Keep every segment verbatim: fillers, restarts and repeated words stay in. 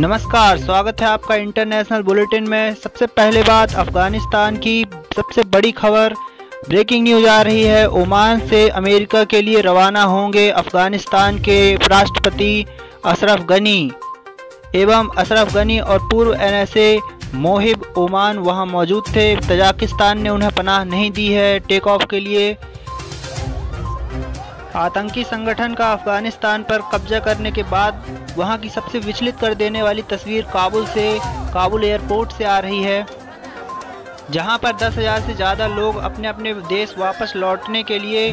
नमस्कार, स्वागत है आपका इंटरनेशनल बुलेटिन में। सबसे पहले बात अफगानिस्तान की, सबसे बड़ी खबर ब्रेकिंग न्यूज आ रही है। ओमान से अमेरिका के लिए रवाना होंगे अफगानिस्तान के राष्ट्रपति अशरफ गनी एवं अशरफ गनी और पूर्व एन एस ए मोहिब ओमान वहां मौजूद थे। ताजिकिस्तान ने उन्हें पनाह नहीं दी है। टेक ऑफ के लिए आतंकी संगठन का अफगानिस्तान पर कब्जा करने के बाद वहां की सबसे विचलित कर देने वाली तस्वीर काबुल से काबुल एयरपोर्ट से आ रही है, जहां पर दस हज़ार से ज़्यादा लोग अपने अपने देश वापस लौटने के लिए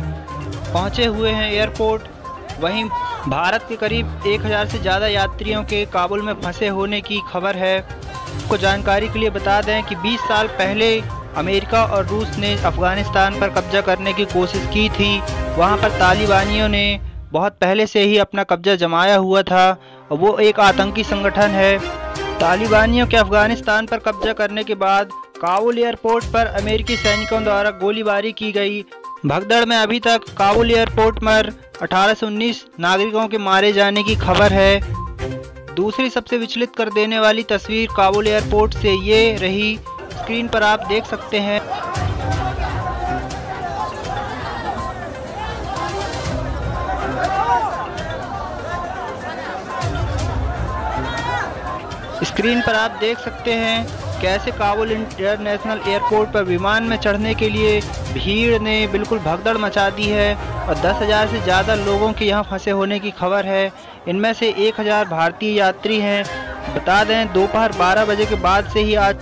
पहुंचे हुए हैं एयरपोर्ट। वहीं भारत के करीब एक हज़ार से ज़्यादा यात्रियों के काबुल में फंसे होने की खबर है। आपको जानकारी के लिए बता दें कि बीस साल पहले अमेरिका और रूस ने अफगानिस्तान पर कब्जा करने की कोशिश की थी। वहां पर तालिबानियों ने बहुत पहले से ही अपना कब्जा जमाया हुआ था और वो एक आतंकी संगठन है। तालिबानियों के अफगानिस्तान पर कब्जा करने के बाद काबुल एयरपोर्ट पर अमेरिकी सैनिकों द्वारा गोलीबारी की गई। भगदड़ में अभी तक काबुल एयरपोर्ट पर अठारह से उन्नीस नागरिकों के मारे जाने की खबर है। दूसरी सबसे विचलित कर देने वाली तस्वीर काबुल एयरपोर्ट से ये रही, स्क्रीन पर आप देख सकते हैं। स्क्रीन पर आप देख सकते हैं कैसे काबुल इंटरनेशनल एयरपोर्ट पर विमान में चढ़ने के लिए भीड़ ने बिल्कुल भगदड़ मचा दी है और दस हज़ार से ज़्यादा लोगों के यहाँ फंसे होने की खबर है। इनमें से एक हज़ार भारतीय यात्री हैं। बता दें दोपहर बारह बजे के बाद से ही आज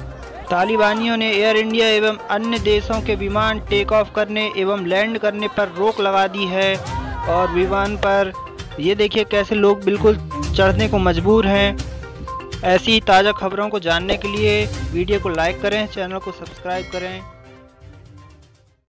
तालिबानियों ने एयर इंडिया एवं अन्य देशों के विमान टेक ऑफ करने एवं लैंड करने पर रोक लगा दी है और विमान पर ये देखिए कैसे लोग बिल्कुल चढ़ने को मजबूर हैं। ऐसी ताज़ा खबरों को जानने के लिए वीडियो को लाइक करें, चैनल को सब्सक्राइब करें।